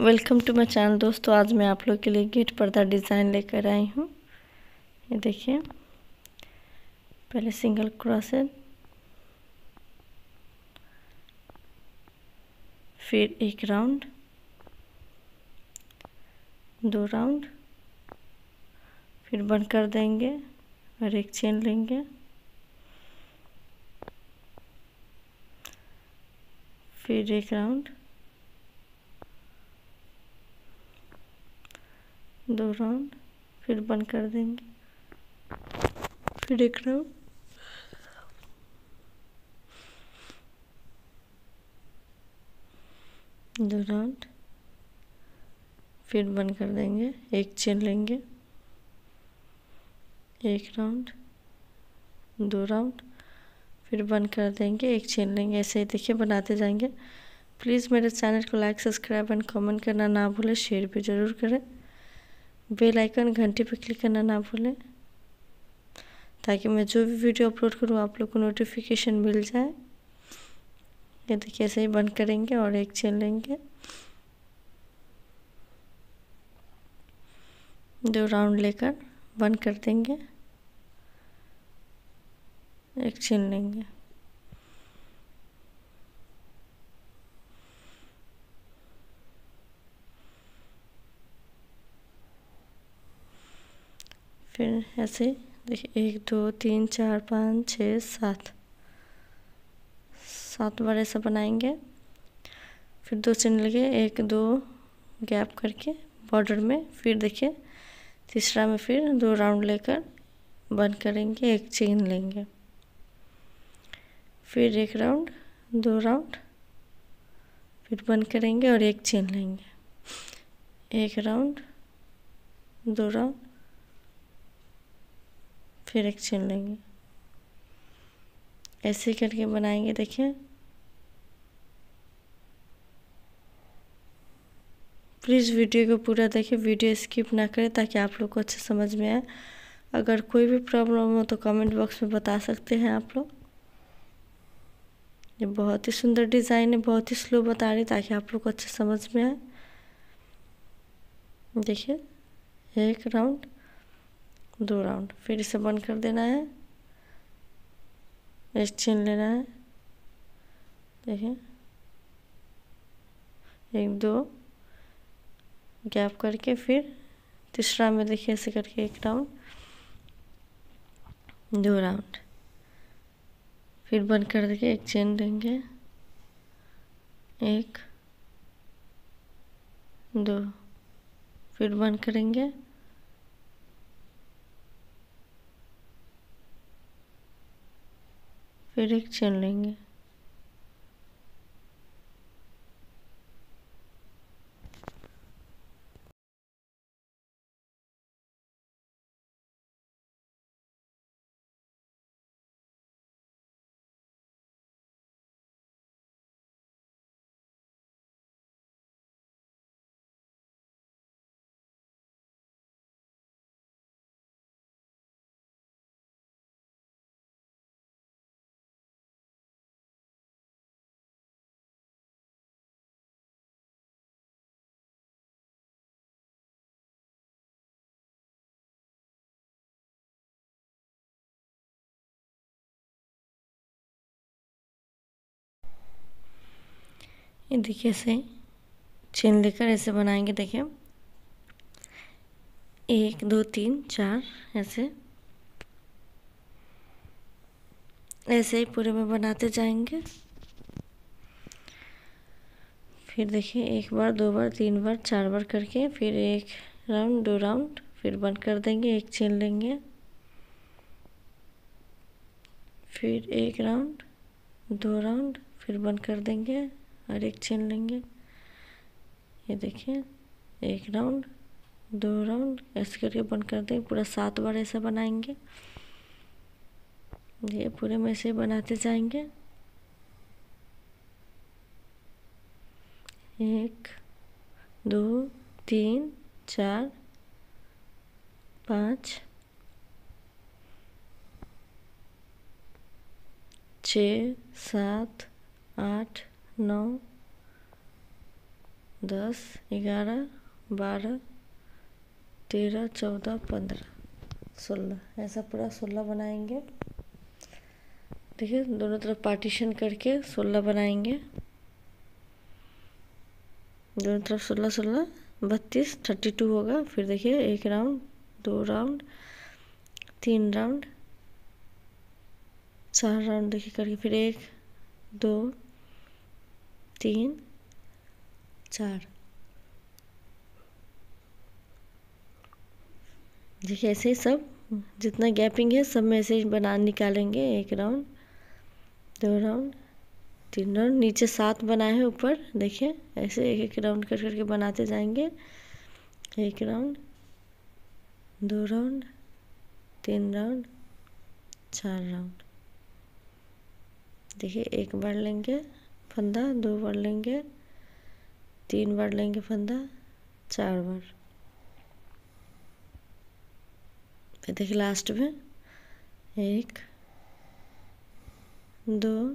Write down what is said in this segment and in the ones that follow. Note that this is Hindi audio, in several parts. वेलकम टू माय चैनल दोस्तों, आज मैं आप लोग के लिए गेट पर्दा डिज़ाइन लेकर आई हूँ। ये देखिए, पहले सिंगल क्रोशेट, फिर एक राउंड, दो राउंड, फिर बंद कर देंगे और एक चेन लेंगे, फिर एक राउंड, दो राउंड, फिर बंद कर देंगे, फिर एक राउंड, दो राउंड, फिर बंद कर देंगे, एक चेन लेंगे, एक राउंड, दो राउंड, फिर बंद कर देंगे, एक चेन लेंगे। ऐसे ही देखिए बनाते जाएंगे। प्लीज़ मेरे चैनल को लाइक, सब्सक्राइब एंड कमेंट करना ना भूलें, शेयर भी ज़रूर करें, बेल आइकन घंटी पर क्लिक करना ना भूलें, ताकि मैं जो भी वीडियो अपलोड करूँ आप लोग को नोटिफिकेशन मिल जाए। ये देखिए, ऐसे ही बंद करेंगे और एक चेन लेंगे, दो राउंड लेकर बंद कर देंगे, एक चेन लेंगे, फिर ऐसे देखिए एक दो तीन चार पाँच छः सात बार ऐसा बनाएंगे, फिर दो चेन लगे, एक दो गैप करके बॉर्डर में, फिर देखिए तीसरा में फिर दो राउंड लेकर बंद करेंगे, एक चेन लेंगे, फिर एक राउंड, दो राउंड, फिर बंद करेंगे और एक चेन लेंगे, एक राउंड, दो राउंड, फिर एक चेन लेंगे। ऐसे करके बनाएंगे। देखिए, प्लीज़ वीडियो को पूरा देखिए, वीडियो स्किप ना करें, ताकि आप लोग को अच्छे समझ में आए। अगर कोई भी प्रॉब्लम हो तो कमेंट बॉक्स में बता सकते हैं आप लोग। ये बहुत ही सुंदर डिज़ाइन है, बहुत ही स्लो बता रही, ताकि आप लोग को अच्छे समझ में आए। देखिए, एक राउंड, दो राउंड, फिर इसे बंद कर देना है, एक चेन लेना है, देखिए एक दो गैप करके, फिर तीसरा में देखिए ऐसे करके एक राउंड, दो राउंड, फिर बंद कर देंगे, एक चेन लेंगे, एक दो, फिर बंद करेंगे, फिर एक चेन लेंगे, ये देखिए ऐसे चेन लेकर ऐसे बनाएंगे। देखिए, एक दो तीन चार ऐसे ही पूरे में बनाते जाएंगे। फिर देखिए एक बार, दो बार, तीन बार, चार बार करके, फिर एक राउंड, दो राउंड, फिर बंद कर देंगे, एक चेन लेंगे, फिर एक राउंड, दो राउंड, फिर बंद कर देंगे और एक चेन लेंगे। ये देखिए, एक राउंड, दो राउंड, ऐसे करके बंद कर देंगे। पूरा 7 बार ऐसा बनाएंगे। ये पूरे में ऐसे बनाते जाएंगे। एक दो तीन चार पाँच छः सात आठ नौ 10, 11, 12, 13, 14, 15, 16। ऐसा पूरा 16 बनाएंगे। देखिए दोनों तरफ पार्टीशन करके 16 बनाएंगे, दोनों तरफ 16 16, 32, 32 होगा। फिर देखिए एक राउंड, दो राउंड, तीन राउंड, चार राउंड देखिए करके, फिर एक, दो, तीन, चार। देखिए ऐसे ही सब जितना गैपिंग है सब में ऐसे ही बना निकालेंगे। एक राउंड, दो राउंड, तीन राउंड, नीचे 7 बनाए हैं, ऊपर देखिए ऐसे एक एक राउंड कर करके बनाते जाएंगे। एक राउंड, दो राउंड, तीन राउंड, चार राउंड। देखिए एक बार लेंगे फंदा, दो बार लेंगे, तीन बार लेंगे फंदा, चार बार। देखिए लास्ट में एक, दो,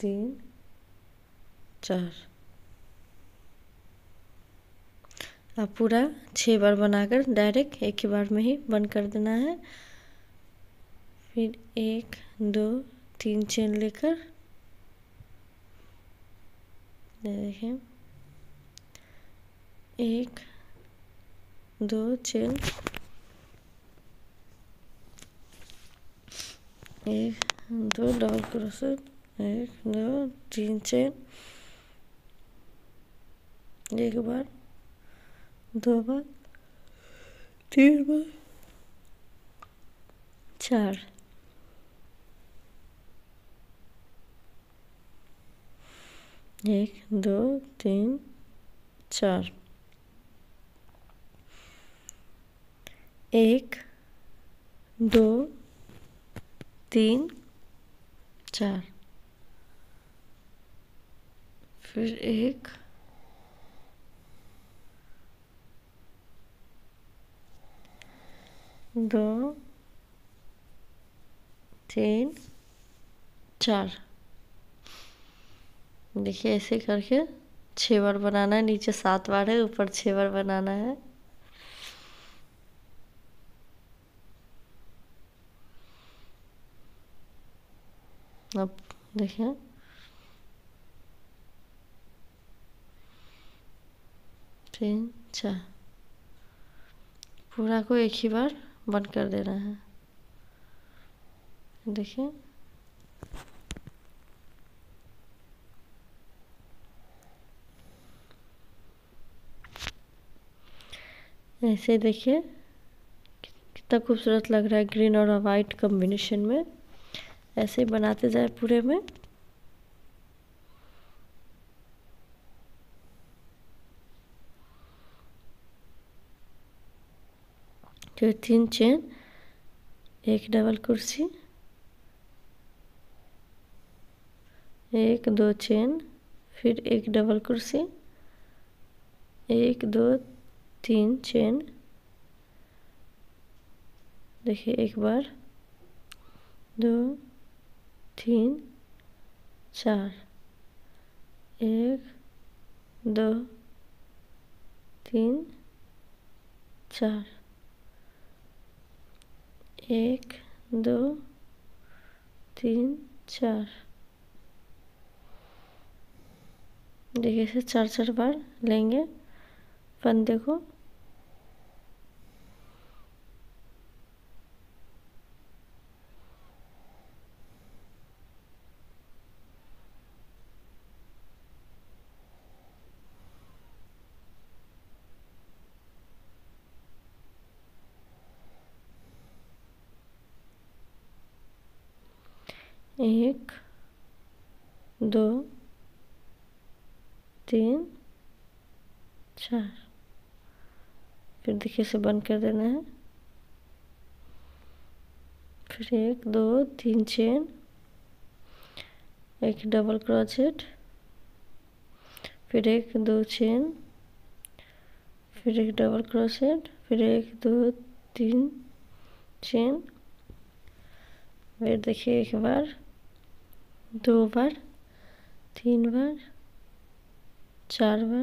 तीन, चार। आप पूरा 6 बार बनाकर डायरेक्ट एक ही बार में ही बंद कर देना है। फिर एक, दो, तीन चेन लेकर देखें, एक, दो चेन, एक, दो डबल क्रोशेट, एक, दो, तीन चेन, एक बार, दो बार, तीन बार, चार। एक, दो, तीन, चार। एक, दो, तीन, चार। फिर एक, दो, तीन, चार। देखिए ऐसे करके 6 बार बनाना है। नीचे 7 बार है, ऊपर 6 बार बनाना है। अब देखिए तीन, चार, पूरा को एक ही बार बंद कर देना है। देखिए ऐसे, देखिए कितना खूबसूरत लग रहा है ग्रीन और वाइट कॉम्बिनेशन में। ऐसे बनाते जाए पूरे में। तो 3 चेन, एक डबल कुर्सी, एक, दो चेन, फिर एक डबल कुर्सी, एक, दो, तीन चेन, देखिए एक बार, दो, तीन, चार। एक, दो, तीन, चार। एक, दो, तीन, चार। देखिए ऐसे 4 4 बार लेंगे फंदे को। एक, दो, तीन, चार। फिर देखिए इसे बंद कर देना है। फिर एक, दो, तीन चेन, एक डबल क्रोचेट, फिर एक, दो चेन, फिर एक डबल क्रोचेट, फिर एक, दो, तीन चेन वेट देखिए एक बार, दो बार, तीन बार, चार बार,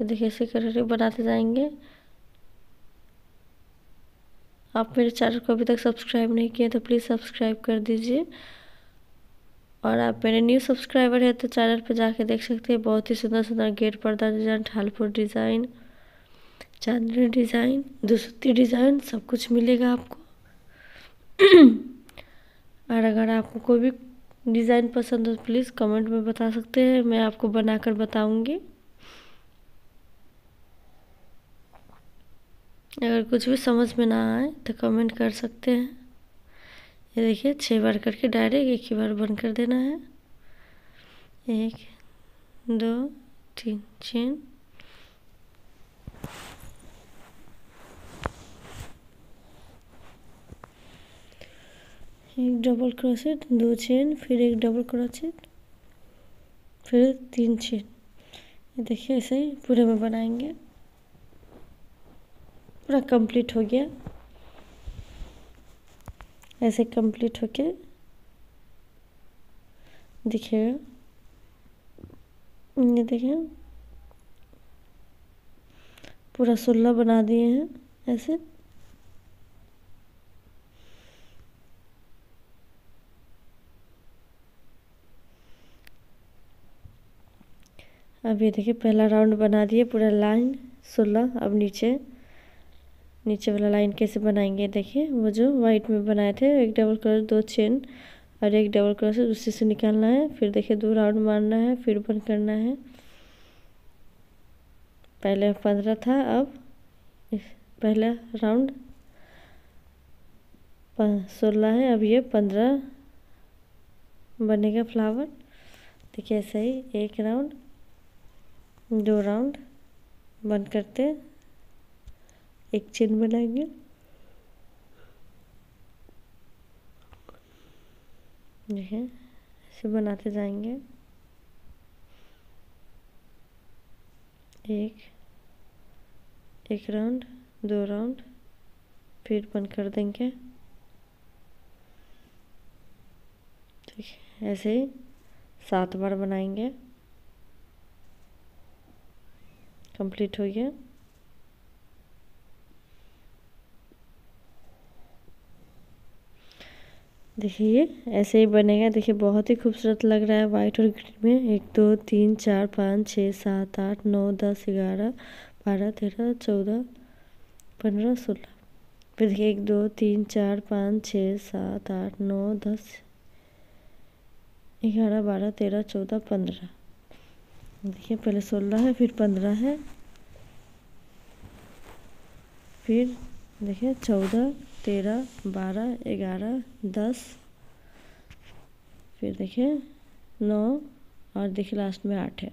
ये देखिए ऐसे करके बनाते जाएंगे। आप मेरे चैनल को अभी तक सब्सक्राइब नहीं किए तो प्लीज़ सब्सक्राइब कर दीजिए, और आप मेरे न्यू सब्सक्राइबर हैं तो चैनल पर जाके देख सकते हैं। बहुत ही सुंदर सुंदर गेट पर्दा डिज़ाइन, ढालपुर डिज़ाइन, चांदनी डिज़ाइन, दुसुत्ती डिज़ाइन सब कुछ मिलेगा आपको। और अगर आपको कोई भी डिज़ाइन पसंद हो तो प्लीज़ कमेंट में बता सकते हैं, मैं आपको बनाकर बताऊंगी। अगर कुछ भी समझ में ना आए तो कमेंट कर सकते हैं। ये देखिए 6 बार करके डायरेक्ट एक ही बार बंद कर देना है। 1 2 3 चेन एक डबल क्रोशेट, 2 चेन, फिर एक डबल क्रोशेट, फिर 3 चेन। ये देखिए ऐसे ही पूरे में बनाएंगे। पूरा कंप्लीट हो गया, ऐसे कंप्लीट होके दिखेगा। ये देखिए पूरा 16 बना दिए हैं ऐसे। अब ये देखिए पहला राउंड बना दिए पूरा लाइन 16। अब नीचे वाला लाइन कैसे बनाएंगे देखिए, वो जो वाइट में बनाए थे, एक डबल क्रोशेट 2 चेन और एक डबल क्रोशेट उसी से निकालना है। फिर देखिए 2 राउंड मारना है, फिर बंद करना है। पहले 15 था, अब पहला राउंड 16 है, अब ये 15 बनेगा फ्लावर। देखिए ऐसे ही 1 राउंड 2 राउंड बंद करते 1 चेन बनाएंगे। देखिए ऐसे बनाते जाएंगे, 1 1 राउंड 2 राउंड फिर बंद कर देंगे। देखिए ऐसे ही 7 बार बनाएंगे। कंप्लीट हो गया। देखिए ऐसे ही बनेगा। देखिए बहुत ही खूबसूरत लग रहा है वाइट और ग्रीन में। 1 2 3 4 5 6 7 8 9 10 11 12 13 14 15 16। फिर देखिए 1 2 3 4 5 6 7 8 9 10 11 12 13 14 15। देखिए पहले 16 है, फिर 15 है, फिर देखिए 14 13 12 11 10, फिर देखिए 9 और देखिए लास्ट में 8 है।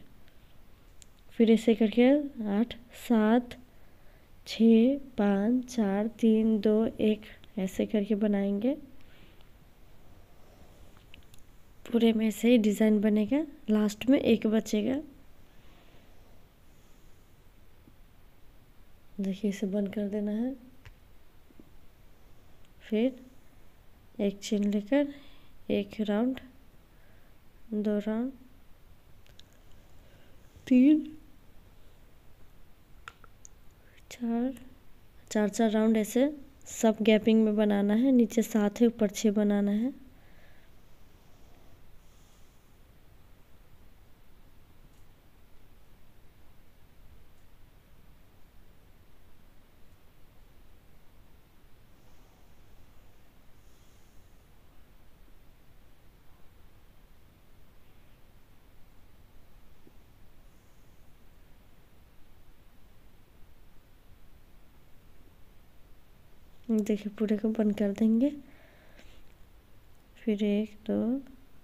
फिर ऐसे करके 8 7 6 5 4 3 2 1 ऐसे करके बनाएंगे। पूरे में ऐसे ही डिज़ाइन बनेगा, लास्ट में 1 बचेगा। देखिए इसे बंद कर देना है, फिर 1 चेन लेकर 1 राउंड 2 राउंड 3 4 4 4 राउंड ऐसे सब गैपिंग में बनाना है। नीचे 7 है, ऊपर 6 बनाना है। देखिए पूरे को बंद कर देंगे, फिर 1 2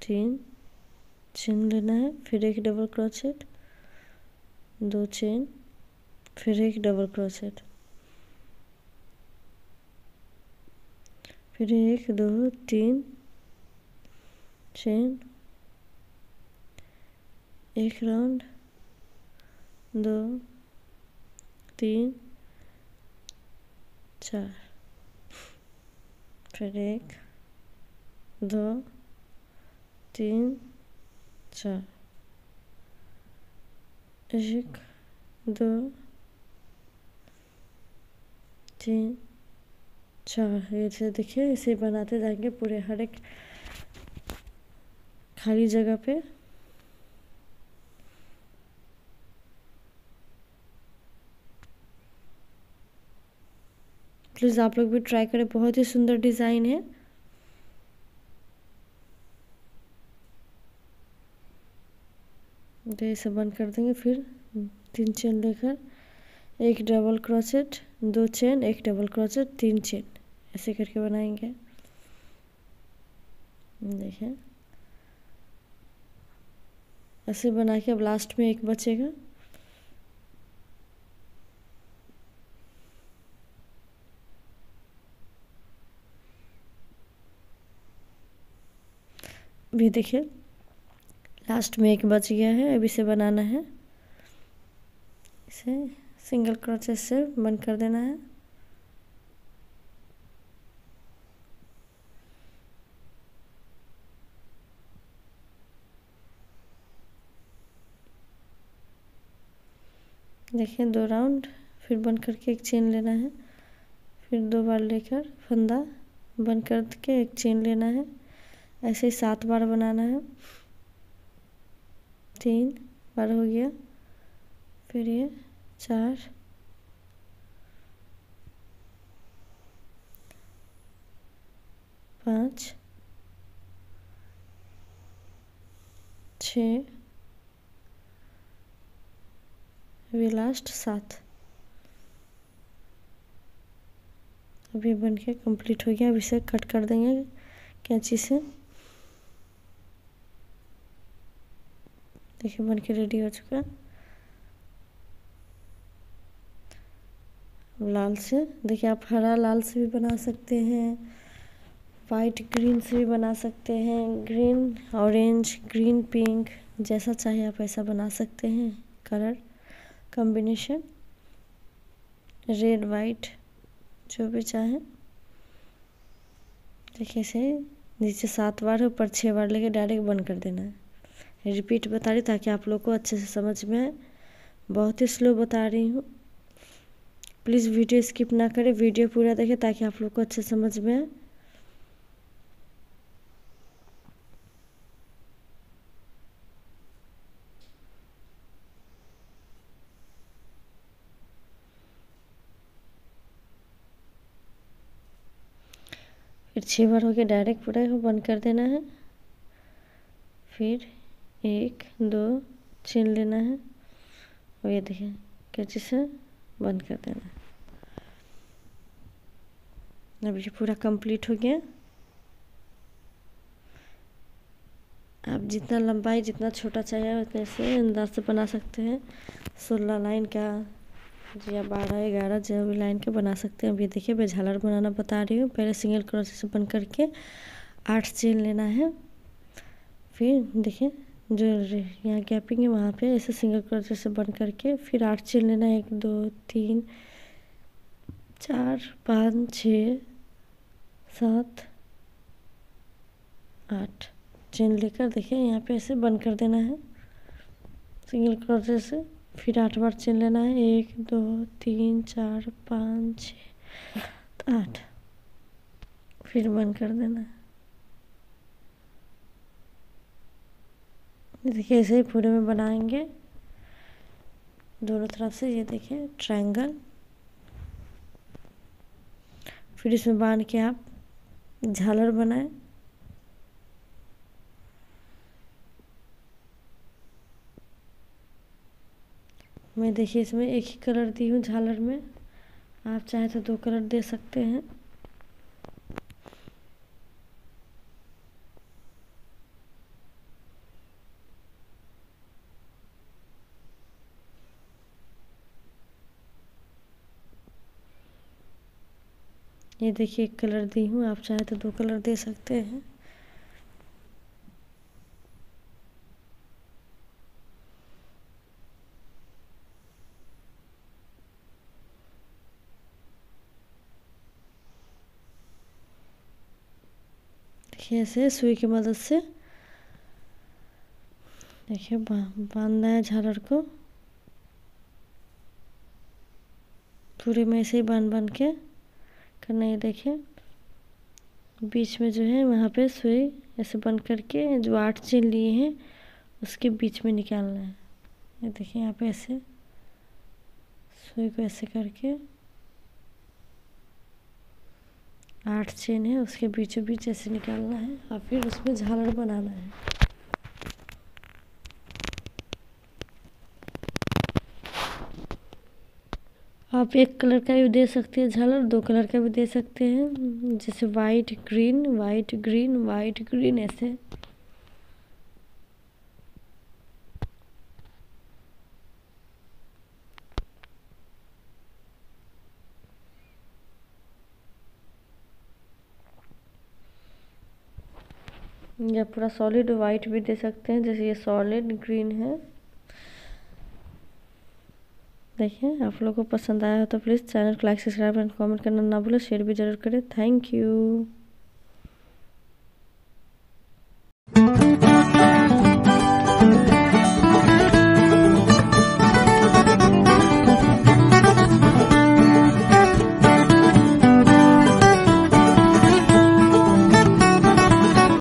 3 चेन लेना है, फिर एक डबल क्रोशेट 2 चेन, फिर एक डबल क्रोशेट, फिर 1 2 3 चेन 1 राउंड 2 3 चार, फिर 1 2 3 4 1 2 3 4। ऐसे देखिए, इसे बनाते जाएंगे पूरे हर एक खाली जगह पे। प्लीज़ आप लोग भी ट्राई करें, बहुत ही सुंदर डिज़ाइन है। तो इसे बंद कर देंगे, फिर 3 चेन लेकर 1 double crochet, 2 chain, 1 double crochet, 3 chain, ऐसे करके बनाएंगे। देखें ऐसे बना के अब लास्ट में 1 बचेगा। अभी देखिए लास्ट में 1 बच गया है। अभी इसे बनाना है, इसे सिंगल क्रोचेट से बंद कर देना है। देखिए 2 राउंड, फिर बंद करके 1 चेन लेना है, फिर 2 बार लेकर फंदा बंद करके 1 चेन लेना है। ऐसे ही 7 बार बनाना है। 3 बार हो गया, फिर ये 4, पाँच, 6, अभी लास्ट 7। अभी बन के कंप्लीट हो गया। अब इसे कट कर देंगे कैंची से। देखिए बन के रेडी हो चुका। लाल से देखिए, आप हरा लाल से भी बना सकते हैं, वाइट ग्रीन से भी बना सकते हैं, ग्रीन ऑरेंज, ग्रीन पिंक, जैसा चाहे आप ऐसा बना सकते हैं कलर कॉम्बिनेशन, रेड वाइट, जो भी चाहे। देखिए इसे नीचे 7 बार, ऊपर 6 बार लेके डायरेक्ट बंद कर देना है। रिपीट बता रही ताकि आप लोग को अच्छे से समझ में आए, बहुत ही स्लो बता रही हूँ। प्लीज़ वीडियो स्किप ना करें, वीडियो पूरा देखें ताकि आप लोग को अच्छे समझ में आए। फिर 6 बार होके डायरेक्ट पूरा बंद कर देना है। फिर 1 2 चेन लेना है और ये देखिए कैंची से बंद कर देना है। अब ये पूरा कंप्लीट हो गया। आप जितना लंबाई जितना छोटा चाहिए उतने से अंदाज से बना सकते हैं। 16 लाइन का या 12 11 जो भी लाइन के बना सकते हैं। अब ये देखिए मैं झालर बनाना बता रही हूँ। पहले सिंगल क्रोचेट से बंद करके 8 चेन लेना है। फिर देखिए जो यहाँ गैपिंग है वहाँ पे ऐसे सिंगल क्रोचेट से बंद करके फिर 8 चेन लेना है। 1 2 3 4 5 6 7 8 चेन लेकर देखिए यहाँ पे ऐसे बंद कर देना है सिंगल क्रोचेट से। फिर 8 बार चेन लेना है। 1 2 3 4 5 6 7 8, फिर बंद कर देना है। देखिए ऐसे ही पूरे में बनाएंगे दोनों तरफ से। ये देखिए ट्रायंगल, फिर इसमें बांध के आप झालर बनाएं। मैं देखिए इसमें 1 ही कलर दी हूँ झालर में, आप चाहे तो 2 कलर दे सकते हैं। ये देखिए 1 कलर दी हूँ, आप चाहे तो 2 कलर दे सकते हैं। देखिए ऐसे सुई की मदद से देखिए बांधना है झालर को। पूरे में ऐसे ही बांध के करना है। देखिए बीच में जो है वहाँ पे सुई ऐसे बंद करके जो 8 चेन लिए हैं उसके बीच में निकालना है। ये देखिए यहाँ पे ऐसे सुई को ऐसे करके 8 चेन है उसके बीचों बीच ऐसे निकालना है और फिर उसमें झालर बनाना है। आप एक कलर का भी दे सकते हैं झालर, 2 कलर का भी दे सकते हैं, जैसे white green white green white green ऐसे। या पूरा सॉलिड वाइट भी दे सकते हैं, जैसे ये सॉलिड ग्रीन है। देखिए आप लोगों को पसंद आया हो तो प्लीज़ चैनल को लाइक सब्सक्राइब एंड कमेंट करना ना भूलें, शेयर भी ज़रूर करें। Thank you.